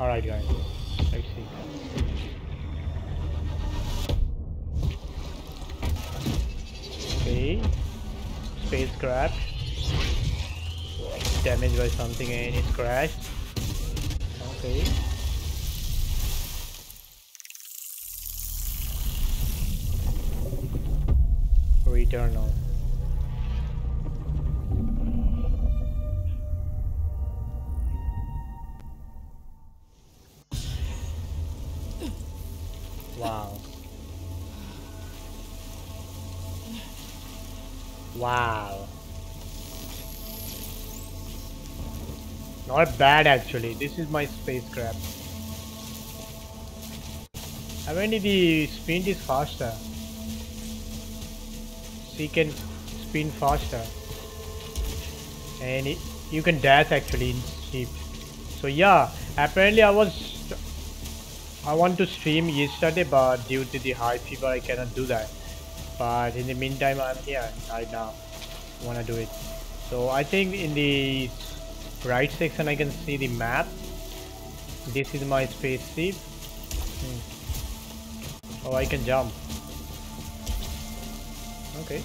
Alright guys, let's see. Okay, spacecraft damaged by something and it's crashed. Okay. Returnal. Wow, not bad actually. This is my spacecraft. I mean, the spin is faster. She can spin faster, and you can dash actually in sheep. So yeah, apparently I want to stream yesterday, but due to the high fever, I cannot do that. But in the meantime, I'm here right now. Want to do it? So I think in the right section I can see the map. This is my spaceship. Oh, I can jump. Okay.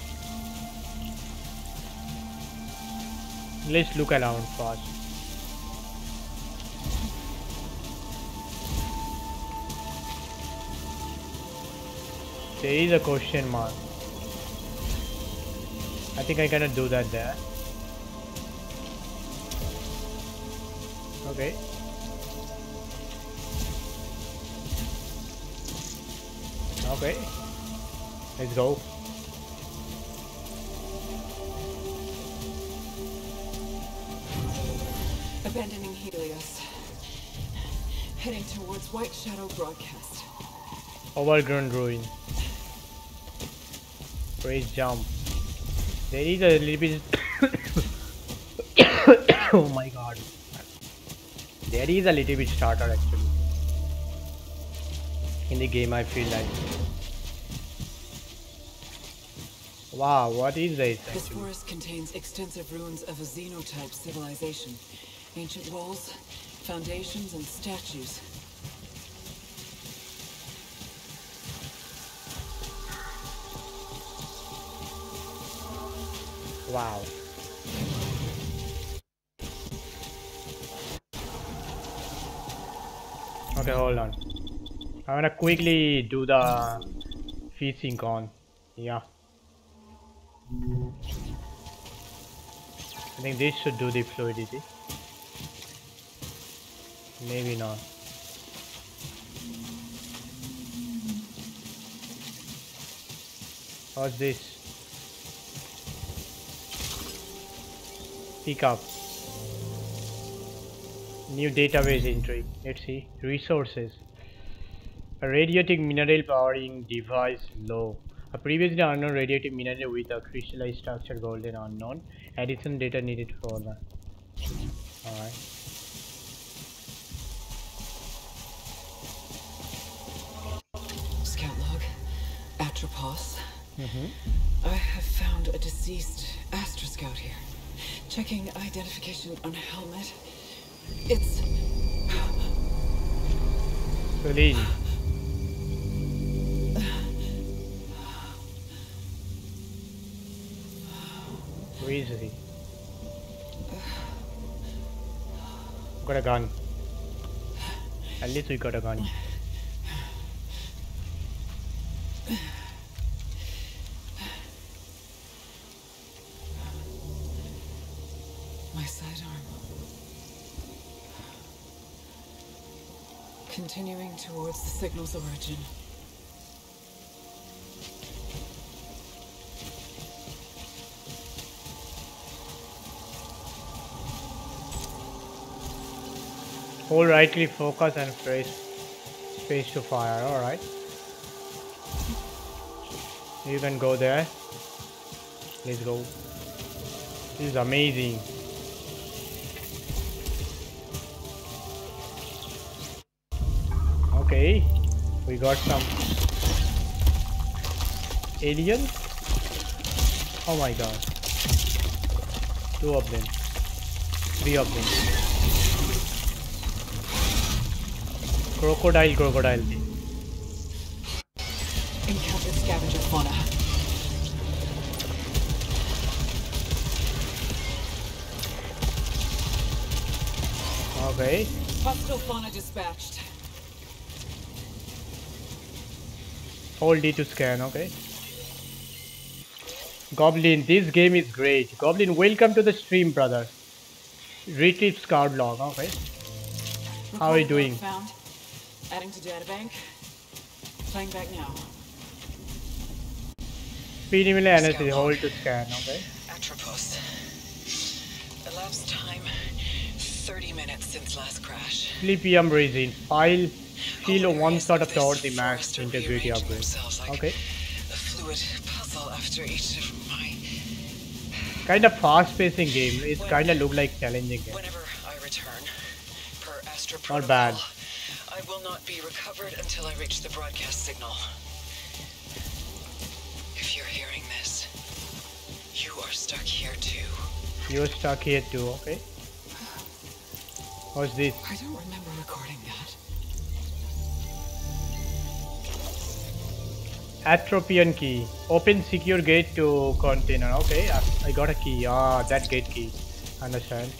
Let's look around first. There is a question mark. I think I cannot do that there. Okay. Okay. Let's go. Abandoning Helios. Heading towards White Shadow Broadcast. Overgrown ruin. Raise jump. There is a little bit oh my god, there is a little bit starter actually in the game, I feel like. Wow, what is this actually? This forest contains extensive ruins of a xenotype civilization. Ancient walls, foundations and statues. Wow. Okay, hold on. I'm gonna quickly do the fishing on. Yeah. I think this should do the fluidity. Maybe not. What's this? Pick up new database entry. Let's see. Resources: a radioactive mineral powering device low, a previously unknown radioactive mineral with a crystallized structure, golden unknown. Additional data needed for that. All right. Scout log: Atropos. I have found a deceased Astra Scout here. Checking identification on helmet. It's Celine. Where is he? Got a gun. At least we got a gun. Continuing towards the signal's origin. Hold right click, focus, and press space to fire. Alright. You can go there. Let's go. This is amazing. Okay, we got some alien. Oh my god, two of them, three of them. Crocodile. Encounter scavenger fauna. Okay. Hostile fauna dispatched. Hold D to scan, okay. Goblin, this game is great. Goblin, welcome to the stream, brother. Retrieve scout log, okay. How are you doing? Found. Adding to databank. Playing back now. Speed analysis, hold to scan, okay. Atropos. Elapsed time 30 minutes since last crash. Sleepy, I'm raising. File, feel one sort of toward the max integrity upgrade. Okay. After each of my kind of fast-pacing game, it kind of look like challenging game. Whenever I return, per Astro protocol, not bad. I will not be recovered until I reach the broadcast signal. If you're hearing this, you are stuck here too. You're stuck here too. Okay. What's this? I don't remember recording that. Atropian key. Open secure gate to container. Okay, I got a key. Ah, that gate key. Understand.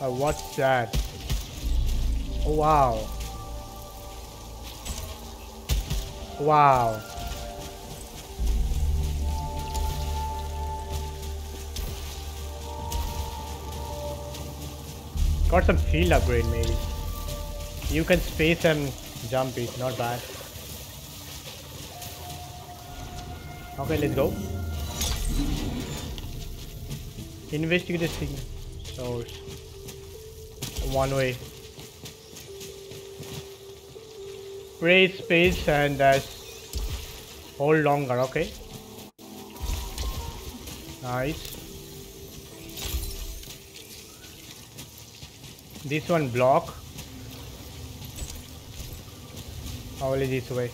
What's that? Oh, wow. Wow. Got some field upgrade maybe. You can space and jump it. Not bad. Okay, let's go. Investigate this thing. Source. One way. Press space and dash. Hold longer, okay. Nice. This one block. Only this way.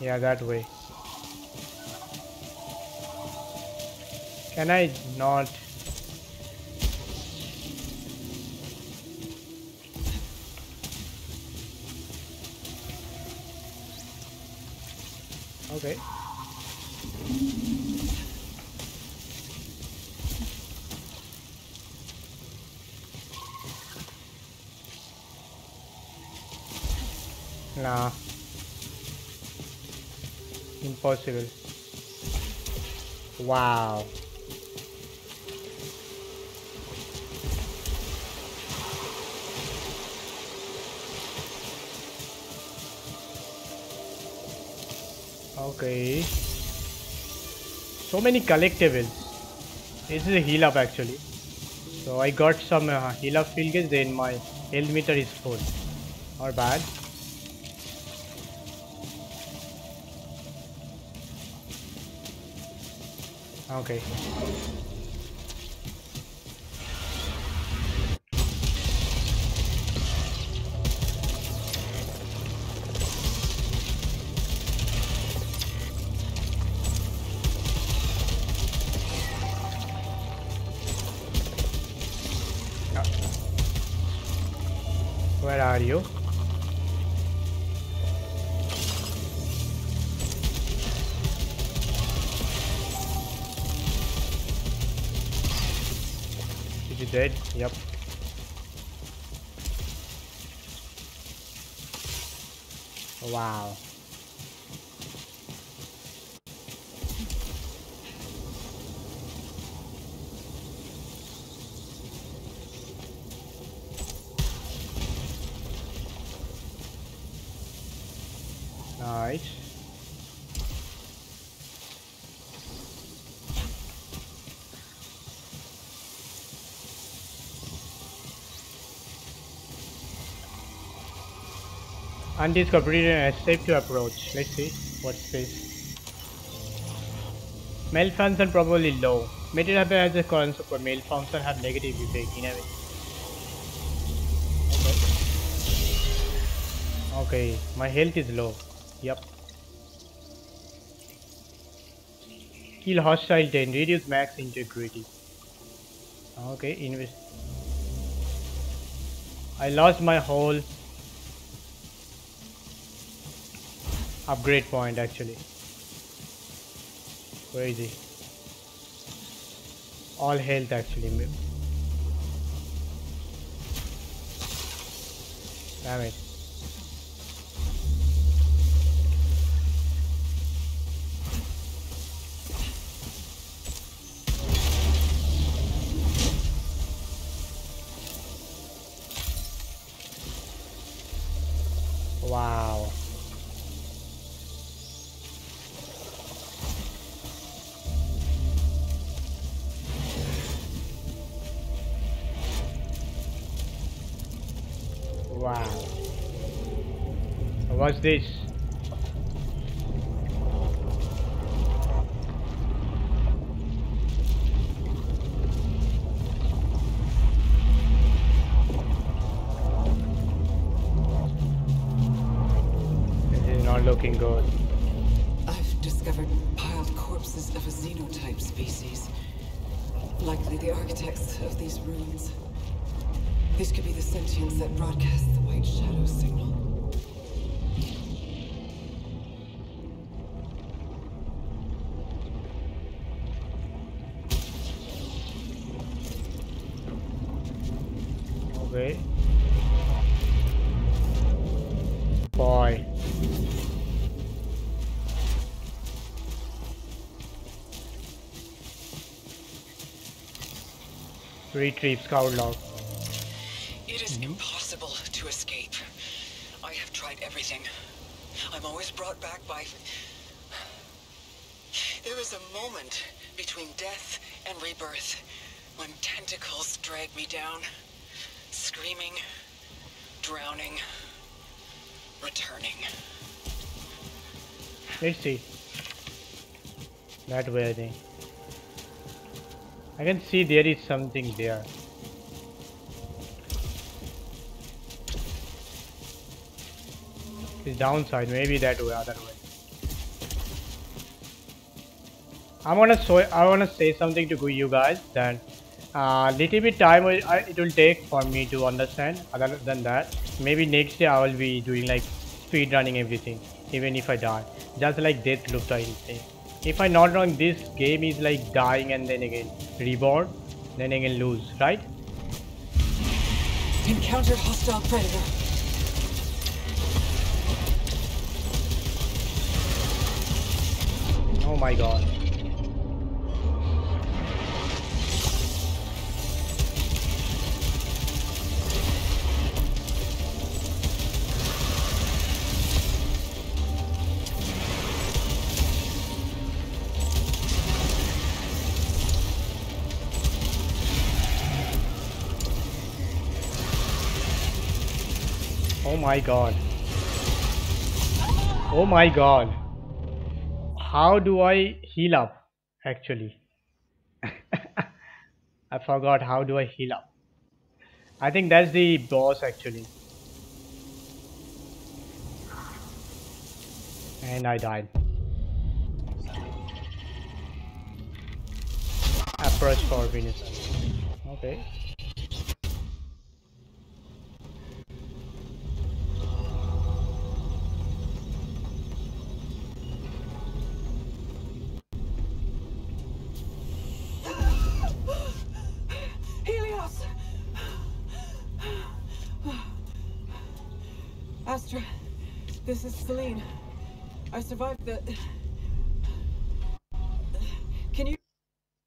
Yeah, that way. Can I not? Okay. Nah. Impossible. Wow. Okay. So many collectibles. This is a heal up actually. So I got some heal up field gauge, then my health meter is full. Not bad. Okay. Where are you? Dead. Yep. Wow. Nice. Undiscovered and safe to approach. Let's see what's this. Malfunction probably low. Material has a concept, but malfunction have negative effect in a way. Okay, my health is low. Yep. Kill hostile 10. Reduce max integrity. Okay, invest. I lost my whole upgrade point actually. Where is he? All health actually. Damn it. Wow. Wow. What's this? Looking good. I've discovered piled corpses of a xenotype species. Likely the architects of these ruins. These could be the sentients that broadcast the White Shadow signal. Okay. Boy. Retrieve scout log. It is impossible to escape. I have tried everything. I'm always brought back by... There is a moment between death and rebirth when tentacles drag me down, screaming, drowning, returning. Let's see. Not worthy. I can see there is something there. It's downside, maybe that way, other way. I wanna say something to you guys that little bit time it will take for me to understand. Other than that, maybe next day I will be doing like speed running everything, even if I die. Just like Death Loop type thing. If I'm not wrong, this game is like dying and then again reborn, then again lose, right? Encounter hostile predator. Oh my god. Oh my god. Oh my god. How do I heal up actually? I forgot how do I heal up. I think that's the boss actually. And I died. Approach for Venus. Okay. Astra, this is Celine. I survived the... Can you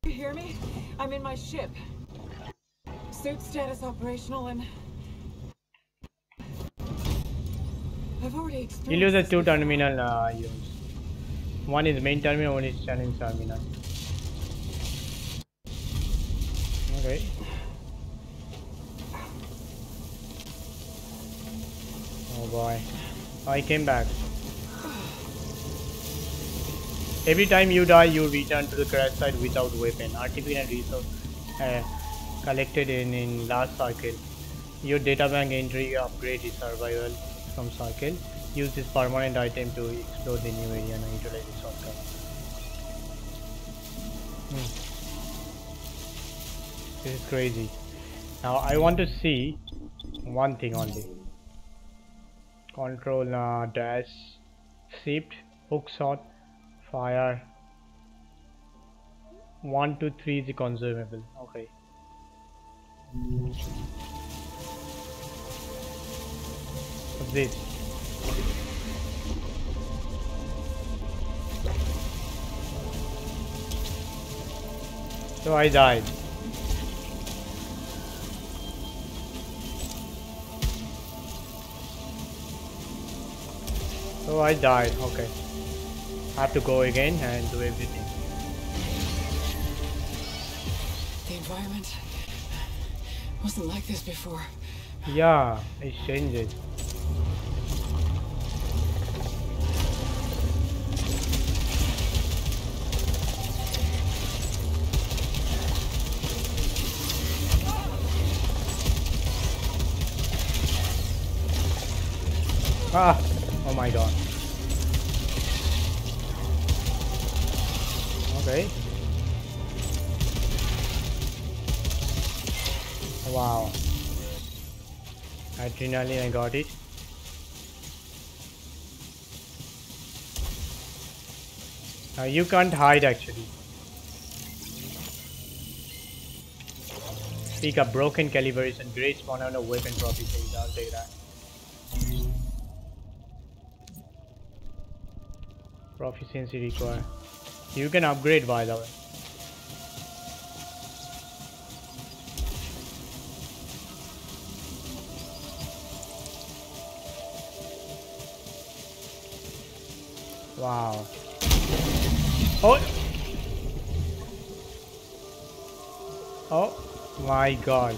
hear me? I'm in my ship. Suit status operational and... I've already experienced... You lose the two terminal use. One is main terminal, one is challenge terminal. Okay. Oh boy, I came back. Every time you die, you return to the crash site without weapon. Atropian resource collected in last cycle. Your data bank entry upgrade is survival from cycle. Use this permanent item to explore the new area and utilize the shortcut. This is crazy. Now I want to see one thing only. Control dash shift hook shot fire 1 2 3 is the consumable. Okay. What's this? So I died. So I died, okay. I have to go again and do everything. The environment wasn't like this before. Yeah, it changed. Ah! Oh my god. Okay. Wow. Adrenaline, I got it. Now you can't hide actually. Pick up broken calibration, great spawn on a weapon property. I'll take that. Proficiency required. You can upgrade, by the way. Wow. Oh. Oh my god.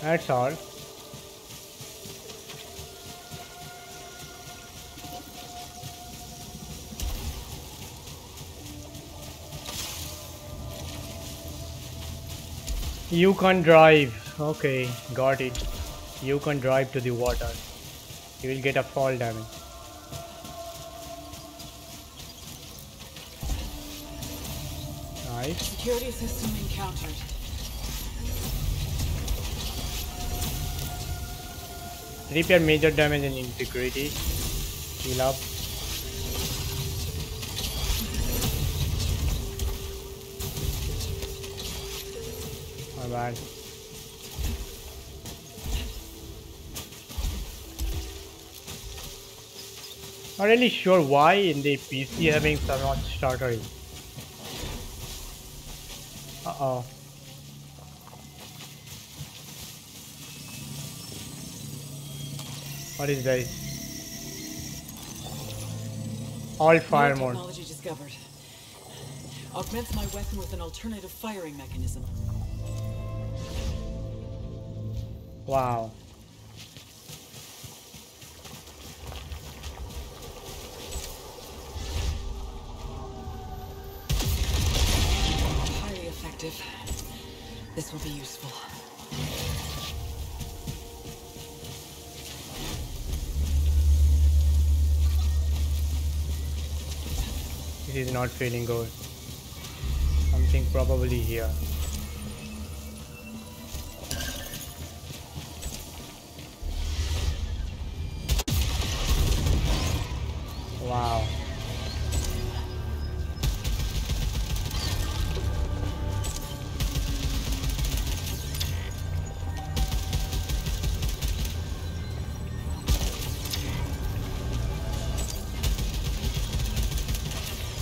That's all. You can drive. Okay, got it. You can drive to the water. You will get a fall damage. Nice. Security system encountered. Repair major damage and integrity. Heal up. Bad. Not really sure why in the PC having some not stuttering. Uh-oh. What is this? All fire mode. Technology discovered. Augments my weapon with an alternative firing mechanism. Wow. Highly effective. This will be useful. This is not feeling good. Something probably here. Wow.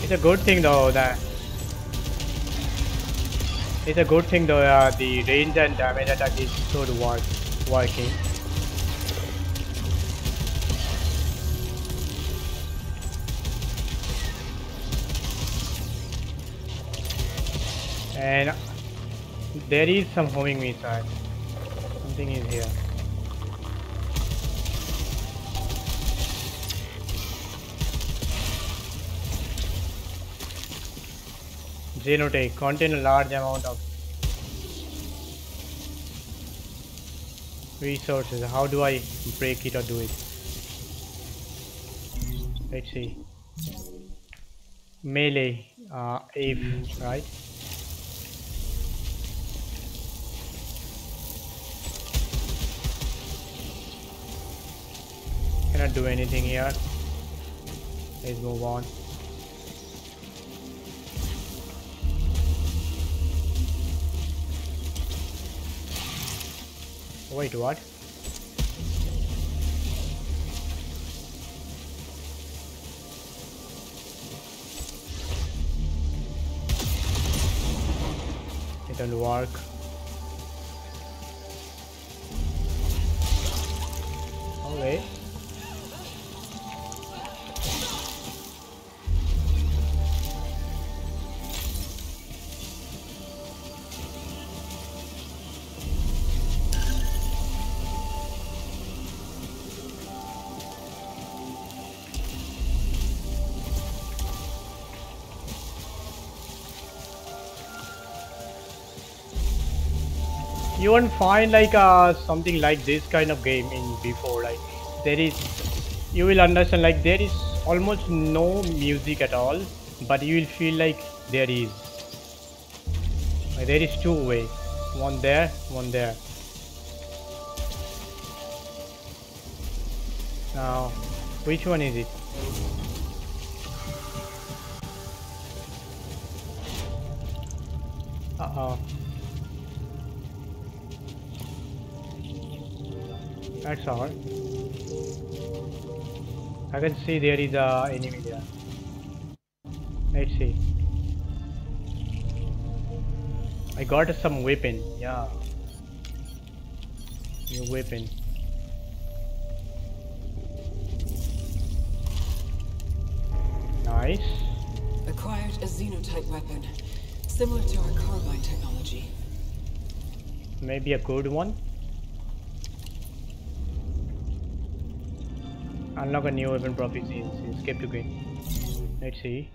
It's a good thing though that the range and damage attack is sort of working. And there is some homing missile. Something is here. Genotype contain a large amount of resources. How do I break it or do it? Let's see. Melee. if, right? Cannot do anything here. Let's move on. Wait, what? It will work. Okay. You won't find like something like this kind of game in before. Like there is, you will understand, like there is almost no music at all, but you will feel like there is. Like, there is two ways, one there, one there. Now, which one is it? Uh-oh. That's all. I can see there is an enemy there. Let's see. I got some weapon. Yeah. New weapon. Nice. Acquired a xenotype weapon, similar to our carbine technology. Maybe a good one. Unlock a new weapon proficiency. Escape to gain. Let's see.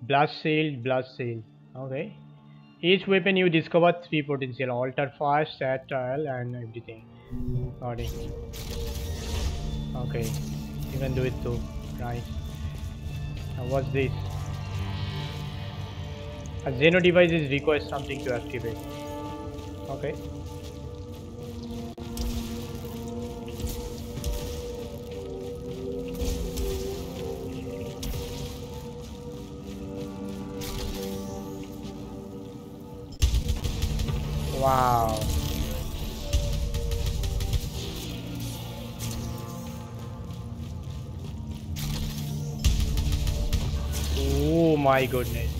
Blast shield, blast shield. Okay. Each weapon you discover 3 potential. Alter fire, stat, trial, and everything. Got it. Okay. You can do it too. Right. Now what's this? A xeno device is requires something to activate. Okay. Wow. Oh my goodness.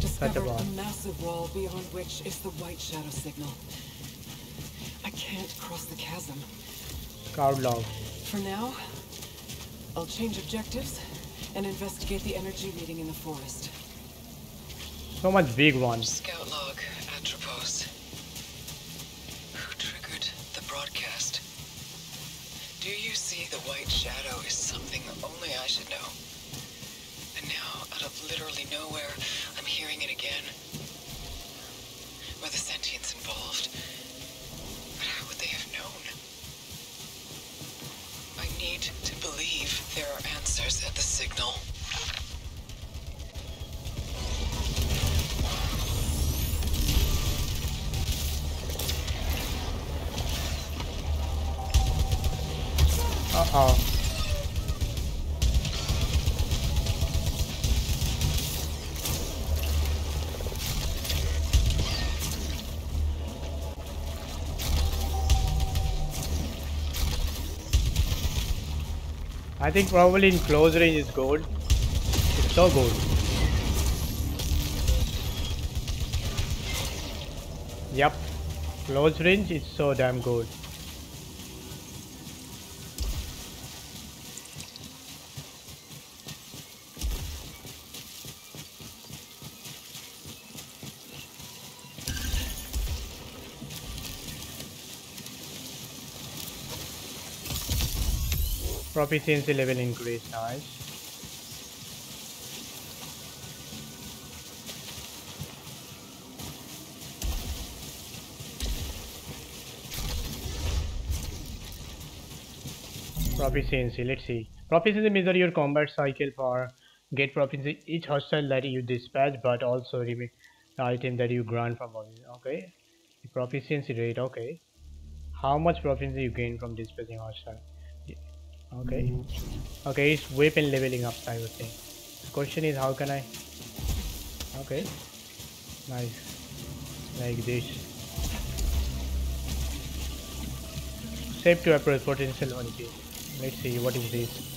Such a boss. A massive wall beyond which is the white shadow signal. I can't cross the chasm. Cloud log. For now, I'll change objectives and investigate the energy reading in the forest. So much big one. Scout log, Atropos. Broadcast. Do you see the white shadow is something only I should know? And now, out of literally nowhere, I'm hearing it again. Were the sentience involved? But how would they have known? I need to believe there are answers at the signal. Uh-oh. I think probably in close range is good. It's so good. Yep. Close range is so damn good. Proficiency level increase, nice. Proficiency, let's see. Proficiency measures your combat cycle for Get properties in each hostile that you dispatch, but also remit the item that you grant from origin. Okay, the proficiency rate. Okay, how much proficiency you gain from dispatching hostile. Okay, okay, it's weapon leveling up type of thing. The question is, how can I? Okay, nice, like this. Safe to approach potential energy. Let's see what is this.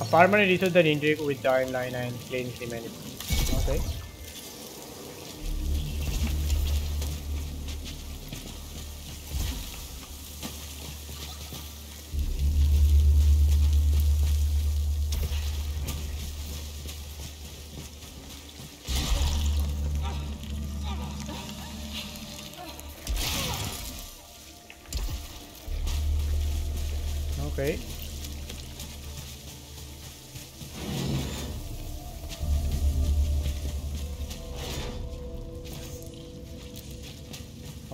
A permanent resource that integrates with timeline and plain humanity. Okay. Okay.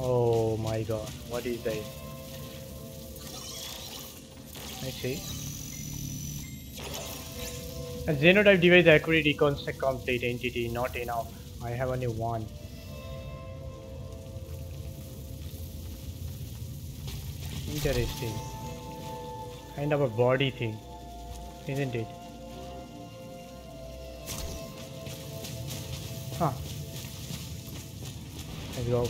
Oh my god, what is that? Let's see. A xenotype device accurate reconstruct complete entity, not enough. I have only one. Interesting. Kind of a body thing, isn't it? Huh. Let's go.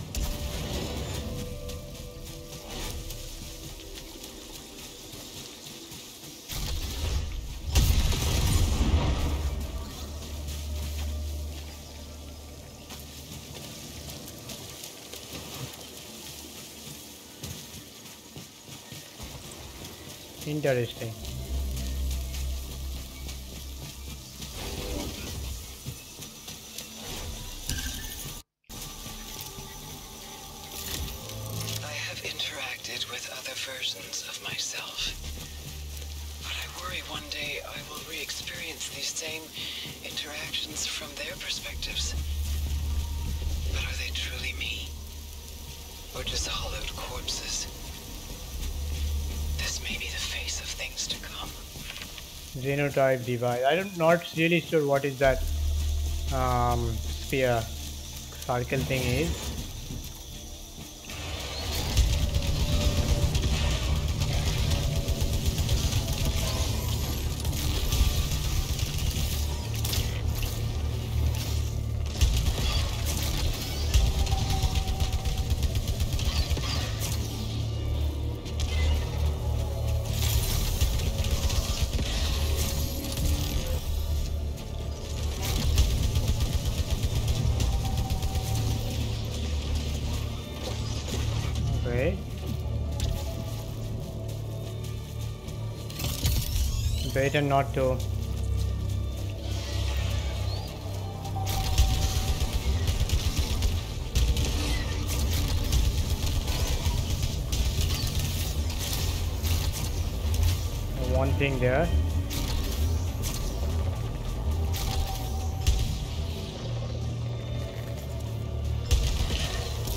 Interesting. I have interacted with other versions of myself, but I worry one day I will re-experience these same interactions from their perspectives. But are they truly me, or just hollowed corpses? Maybe the face of things to come. Genotype device. I'm not really sure what is that sphere circle thing is. Better not to. One thing there.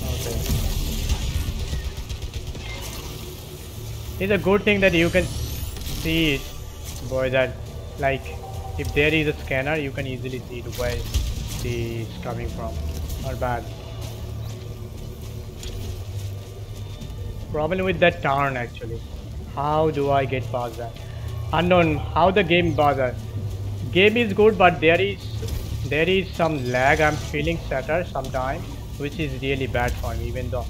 Okay. It's a good thing that you can see it. Boy, that like if there is a scanner you can easily see it where it's coming from. Not bad. Problem with that turn actually. How do I get past that? Unknown how the game bothers. Game is good, but there is some lag. I'm feeling stutter sometimes, which is really bad for me, even though.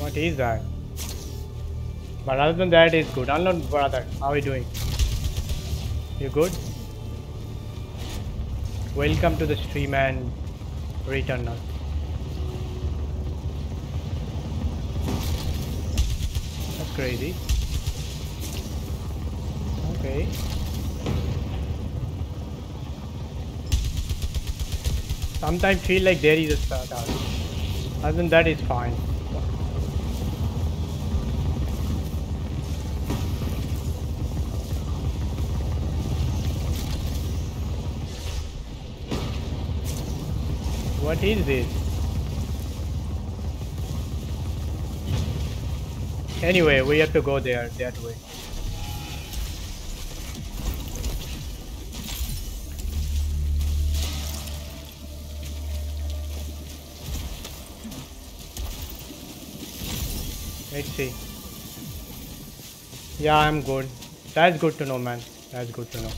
What is that? But other than that, it's good. Unknown brother, how are you doing? You good? Welcome to the stream and Returnal. That's crazy. Okay. Sometimes feel like there is a start out. Other than that, it's fine. What is this? Anyway, we have to go there that way. Let's see. Yeah, I'm good. That's good to know, man. That's good to know.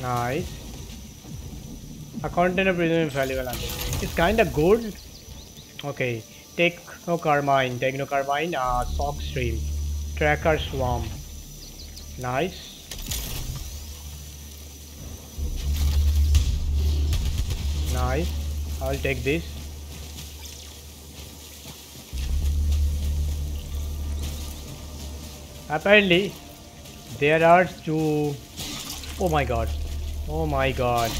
Nice. A container prism is valuable. It's kind of good. Okay. Technocarmine. Technocarmine. Sock stream. Tracker swamp. Nice. Nice. I'll take this. Apparently, there are two. Oh my god. Oh my god.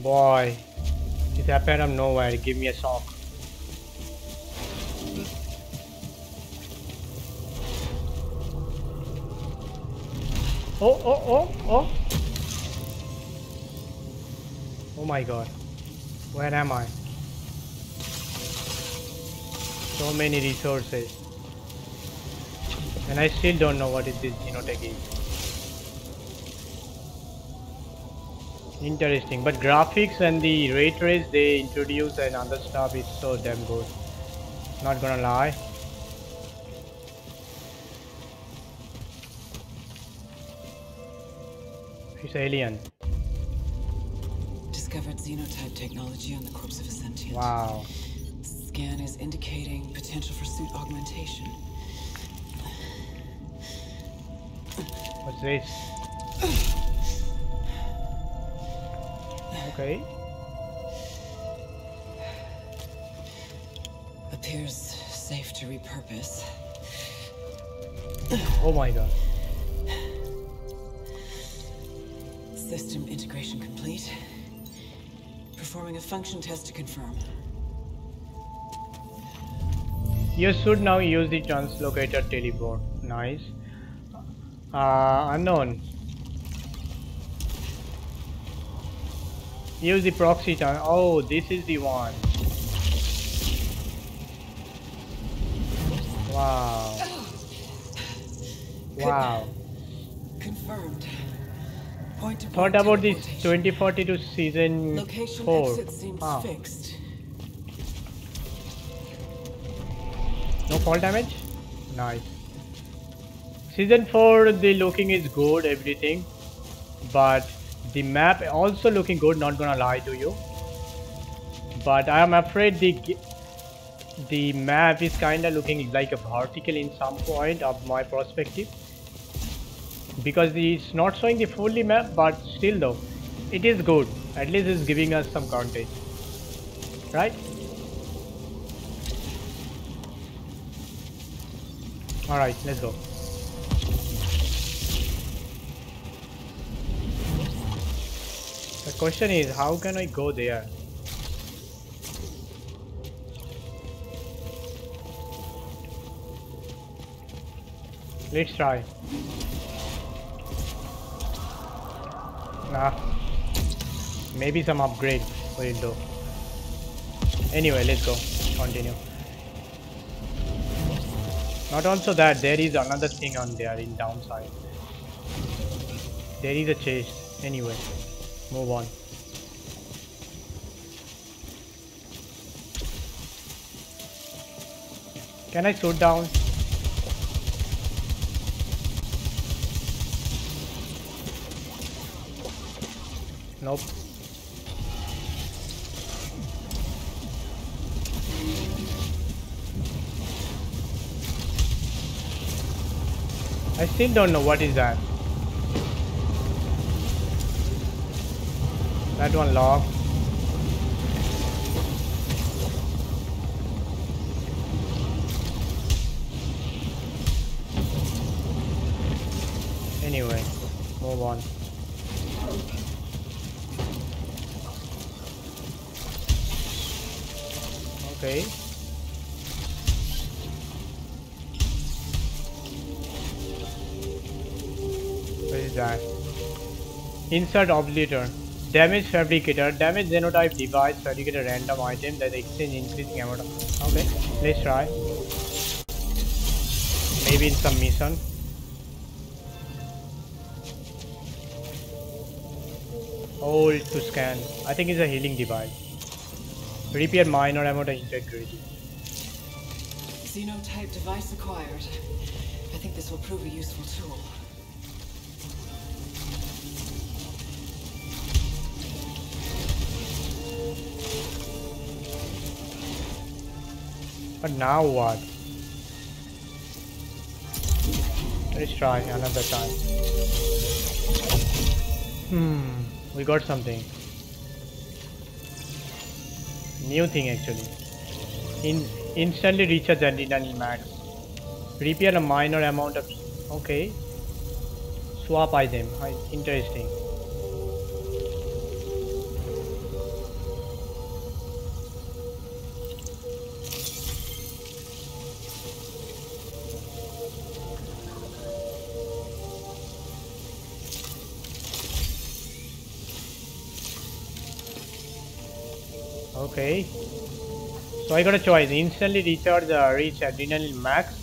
Boy, this happened from nowhere. Give me a sock. Oh. Oh my god. Where am I? So many resources. And I still don't know what is this genotype is. Interesting, but graphics and the ray trace they introduce and other stuff is so damn good. Not gonna lie. It's alien. Discovered xenotype technology on the corpse of a sentient. Wow. Scan is indicating potential for suit augmentation. What's this? Okay. Appears safe to repurpose. Oh my god. System integration complete. Performing a function test to confirm. You should now use the translocator teleport. Nice. Unknown. Use the proxy time. Oh, this is the one. Wow. Wow. Confirmed. Thought about this 2042 season location 4. Exit seems fixed. No fall damage? Nice. Season 4 the looking is good, everything. But the map also looking good, not gonna lie to you. But I am afraid the map is kinda looking like a vertical in some point of my perspective. Because it's not showing the fully map, but still though, it is good. At least it's giving us some context, right? Alright, let's go. The question is, how can I go there? Let's try. Nah, maybe some upgrade will do. Anyway, let's go. Continue. Not also that, there is another thing on there in downside. There is a chase. Anyway, move on. Can I shoot down? Nope. I still don't know what is that. That one locked. Anyway, move on. Okay. What is that? Insert obliterator. Damage fabricator. Damage xenotype device. Fabricate a random item that exchange increasing amount of. Okay, let's try. Maybe in some mission. Hold to scan. I think it's a healing device. Repair minor amount of integrity. Xenotype device acquired. I think this will prove a useful tool. But now what? Let's try another time. We got something. New thing actually. Instantly recharge adrenaline max. Repair a minor amount of. Okay. Swap item. Interesting. Okay, so I got a choice: instantly recharge, reach adrenaline max,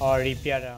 or repair.